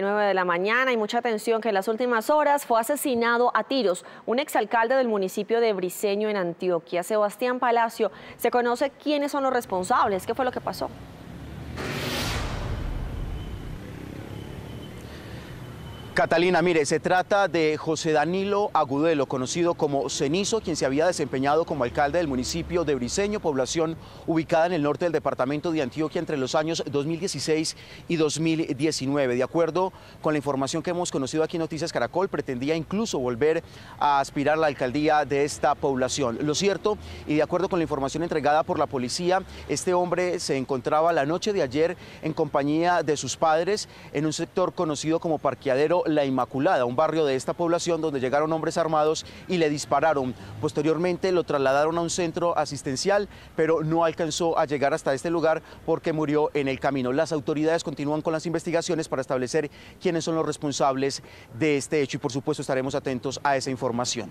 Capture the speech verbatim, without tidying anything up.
nueve de la mañana y mucha atención que en las últimas horas fue asesinado a tiros un exalcalde del municipio de Briceño en Antioquia, Sebastián Palacio. Se conoce quiénes son los responsables, qué fue lo que pasó. Catalina, mire, se trata de José Danilo Agudelo, conocido como Cenizo, quien se había desempeñado como alcalde del municipio de Briceño, población ubicada en el norte del departamento de Antioquia entre los años dos mil dieciséis y dos mil diecinueve. De acuerdo con la información que hemos conocido aquí en Noticias Caracol, pretendía incluso volver a aspirar a la alcaldía de esta población. Lo cierto, y de acuerdo con la información entregada por la policía, este hombre se encontraba la noche de ayer en compañía de sus padres en un sector conocido como Parqueadero La Inmaculada, un barrio de esta población donde llegaron hombres armados y le dispararon. Posteriormente lo trasladaron a un centro asistencial, pero no alcanzó a llegar hasta este lugar porque murió en el camino. Las autoridades continúan con las investigaciones para establecer quiénes son los responsables de este hecho y por supuesto estaremos atentos a esa información.